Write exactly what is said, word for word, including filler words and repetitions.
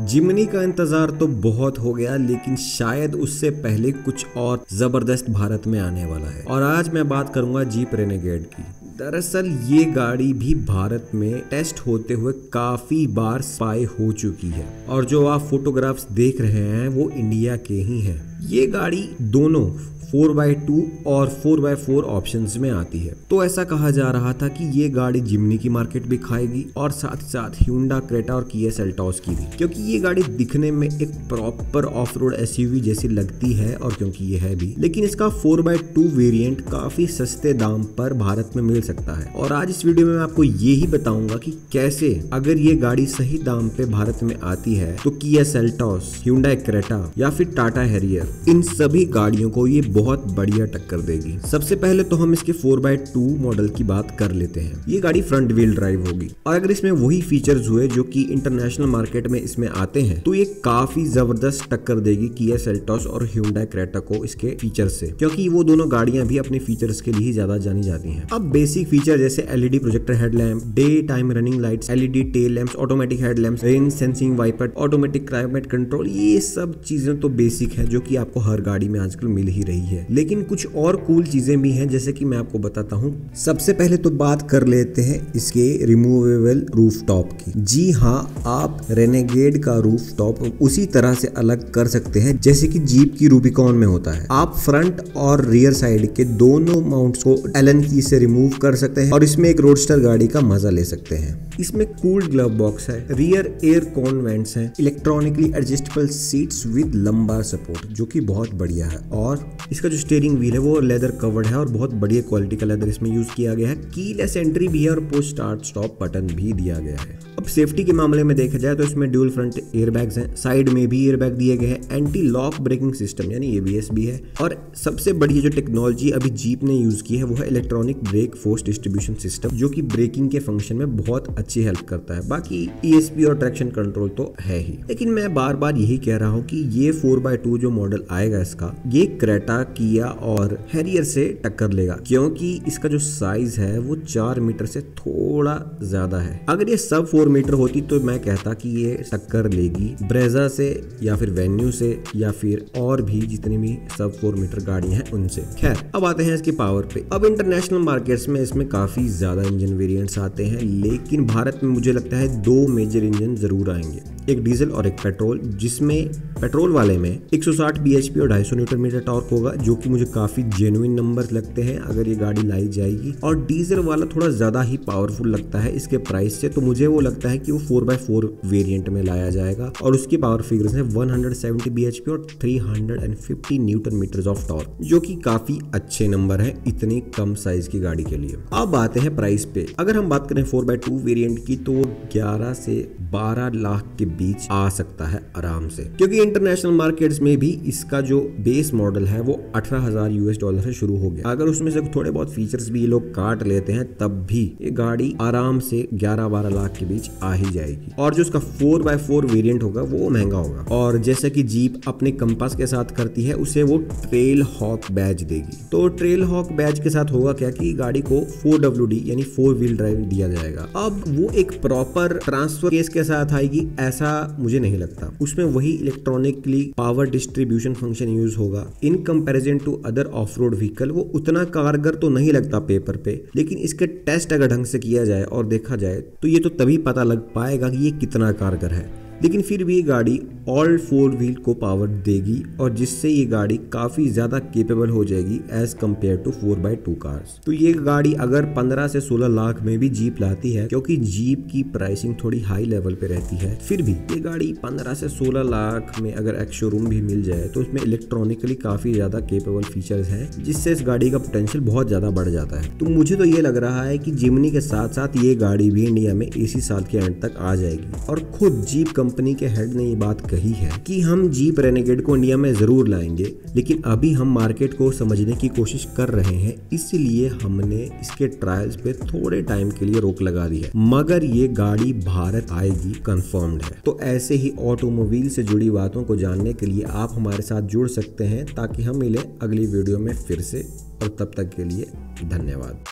जिमनी का इंतजार तो बहुत हो गया, लेकिन शायद उससे पहले कुछ और जबरदस्त भारत में आने वाला है। और आज मैं बात करूंगा जीप रेनेगेड की। दरअसल ये गाड़ी भी भारत में टेस्ट होते हुए काफी बार पाई हो चुकी है और जो आप फोटोग्राफ्स देख रहे हैं वो इंडिया के ही हैं। ये गाड़ी दोनों फोर बाई टू और फोर बाई फोर ऑप्शंस में आती है, तो ऐसा कहा जा रहा था कि ये गाड़ी जिमनी की मार्केट भी खाएगी और साथ साथ ह्यूंडा क्रेटा और किया सेल्टॉस की भी, क्योंकि ये गाड़ी दिखने में एक प्रॉपर ऑफ रोड एसयूवी जैसी लगती है और क्योंकि ये है भी। लेकिन इसका फोर बाई टू वेरिएंट काफी सस्ते दाम पर भारत में मिल सकता है और आज इस वीडियो में मैं आपको ये ही बताऊंगा कि कैसे अगर ये गाड़ी सही दाम पे भारत में आती है तो किया सेल्टॉस, ह्यूंडाई क्रेटा या फिर टाटा हैरियर, इन सभी गाड़ियों को ये बहुत बढ़िया टक्कर देगी। सबसे पहले तो हम इसके फोर बाई टू मॉडल की बात कर लेते हैं। ये गाड़ी फ्रंट व्हील ड्राइव होगी और अगर इसमें वही फीचर्स हुए जो कि इंटरनेशनल मार्केट में इसमें आते हैं तो ये काफी जबरदस्त टक्कर देगी किया सेल्टॉस और ह्यूंडाई क्रेटा को इसके फीचर से, क्योंकि वो दोनों गाड़ियां भी अपने फीचर्स के लिए ज्यादा जानी जाती हैं। अब बेसिक फीचर जैसे LED projector headlamp, day time running lights, LED tail lamps, automatic headlamps, rain sensing wiper, automatic climate control, ये सब चीजें तो बेसिक है जो की आपको हर गाड़ी में आजकल मिल ही रही है। लेकिन कुछ और कूल चीजें भी हैं जैसे कि मैं आपको बताता हूँ। सबसे पहले तो बात कर लेते हैं इसके रिमूवेबल रूफटॉप की। जी हाँ, आप रेनेगेड का रूफटॉप उसी तरह से अलग कर सकते हैं जैसे कि जीप की रूबिकॉन में होता है। आप फ्रंट और रियर साइड के दोनों माउंट्स को एलन की से रिमूव कर सकते हैं और इसमें एक रोडस्टर गाड़ी का मजा ले सकते हैं। इसमें कूल्ड ग्लव बॉक्स है, रियर एयर कॉन्वेंट्स हैं, electronically adjustable seats with lumbar support जो कि बहुत बढ़िया है, और इसका जो स्टीयरिंग व्हील है वो लेदर कवर्ड है और बहुत बढ़िया क्वालिटी का लेदर इसमें यूज किया गया है। कीलेस एंट्री भी है और पोस्ट स्टार्ट स्टॉप बटन भी दिया गया है। अब सेफ्टी के मामले में देखा जाए तो इसमें ड्यूल फ्रंट एयरबैग्स हैं, साइड में भी एयरबैग दिए गए हैं, एंटी लॉक ब्रेकिंग सिस्टम यानी एबीएस भी है, और सबसे बड़ी जो टेक्नोलॉजी अभी जीप ने यूज की है वो है electronic brake force distribution system जो की ब्रेकिंग के फंक्शन में बहुत अच्छी हेल्प करता है। बाकी ईएसपी और ट्रैक्शन कंट्रोल तो है ही, लेकिन मैं बार बार यही कह रहा हूँ कि ये फोर बाय टू जो मॉडल आएगा इसका ये क्रेटा, किया और हैरियर से टक्कर लेगा, क्योंकि इसका जो साइज है वो चार मीटर से थोड़ा ज्यादा है। अगर ये सब फोर मीटर होती तो मैं कहता कि ये टक्कर लेगी ब्रेजा से या फिर वेन्यू से या फिर और भी जितनी भी सब फोर मीटर गाड़ियां हैं उनसे। खैर, अब आते हैं इसके पावर पे। अब इंटरनेशनल मार्केट्स में इसमें काफी ज्यादा इंजन वेरिएंट्स आते हैं, लेकिन भारत में मुझे लगता है दो मेजर इंजन जरूर आएंगे, एक डीजल और एक पेट्रोल, जिसमें पेट्रोल वाले में एक सौ साठ बी एच पी और ढाई सौ न्यूटन मीटर टॉर्क होगा जो कि मुझे काफी जेन्युइन नंबर्स लगते हैं अगर ये गाड़ी लाई जाएगी, और डीजल वाला थोड़ा ज्यादा ही पावरफुल लगता है इसके प्राइस से, तो मुझे वो लगता है कि वो फोर बाई फोर वेरिएंट में लाया जाएगा और उसकी पावर फिगर्स हैं वन हंड्रेड सेवेंटी बीएचपी और three hundred fifty newton meters of torque, जो कि काफी अच्छे नंबर है इतनी कम साइज की गाड़ी के लिए। अब आते हैं प्राइस पे। अगर हम बात करें फोर बाई टू वेरिएंट की तो ग्यारह से बारह लाख के बीच आ सकता है आराम से, क्योंकि इंटरनेशनल मार्केट्स में भी इसका जो बेस मॉडल है वो अठारह हज़ार यूएस डॉलर से शुरू हो गया। अगर उसमें से थोड़े बहुत फीचर्स भी ये लोग काट लेते हैं तब भी ये गाड़ी आराम से ग्यारह बारह लाख के बीच आ ही जाएगी, और जो उसका फोर बाई फोर वेरिएंट होगा वो महंगा होगा। और जैसा कि जीप अपने कंपास के साथ करती है उसे वो ट्रेल हॉक बैज देगी, तो ट्रेल हॉक बैज के साथ होगा क्या कि गाड़ी को फोर डब्ल्यू डी यानी फोर व्हील ड्राइव दिया जाएगा। अब वो एक प्रॉपर ट्रांसफर केस के साथ आएगी ऐसा मुझे नहीं लगता, उसमें वही electronically power distribution function use होगा। In comparison to other off road vehicle वो उतना कारगर तो नहीं लगता पेपर पे, लेकिन इसके टेस्ट अगर ढंग से किया जाए और देखा जाए तो ये तो तभी पता लग पाएगा कि ये कितना कारगर है। लेकिन फिर भी ये गाड़ी ऑल फोर व्हील को पावर देगी और जिससे ये गाड़ी काफ़ी ज़्यादा केपेबल हो जाएगी as compared to four by two cars. तो ये गाड़ी अगर पंद्रह से सोलह लाख में भी जीप लाती है, क्योंकि जीप की प्राइसिंग थोड़ी हाई लेवल पे रहती है, फिर भी ये गाड़ी पंद्रह से सोलह लाख में अगर एक्स शोरूम भी मिल जाए तो उसमें इलेक्ट्रॉनिकली काफ़ी ज़्यादा केपेबल फीचर्स हैं जिससे इस गाड़ी का पोटेंशियल बहुत ज़्यादा बढ़ जाता है। तो मुझे तो ये लग रहा है कि जिमनी के साथ साथ ये गाड़ी भी इंडिया में इसी साल के एंड तक आ जाएगी, और खुद जीप कंपनी के हेड ने ये बात कही है कि हम जीप रेनेगेड को इंडिया में जरूर लाएंगे, लेकिन अभी हम मार्केट को समझने की कोशिश कर रहे हैं, इसलिए हमने इसके ट्रायल्स पे थोड़े टाइम के लिए रोक लगा दी है, मगर ये गाड़ी भारत आएगी कंफर्म्ड है। तो ऐसे ही ऑटोमोबाइल से जुड़ी बातों को जानने के लिए आप हमारे साथ जुड़ सकते हैं, ताकि हम मिले अगली वीडियो में फिर से, और तब तक के लिए धन्यवाद।